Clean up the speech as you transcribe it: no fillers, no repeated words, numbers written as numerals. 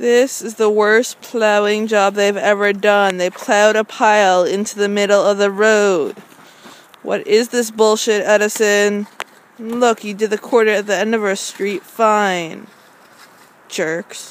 This is the worst plowing job they've ever done. They plowed a pile into the middle of the road. What is this bullshit, Edison? Look, you did the quarter at the end of our street. Fine. Jerks.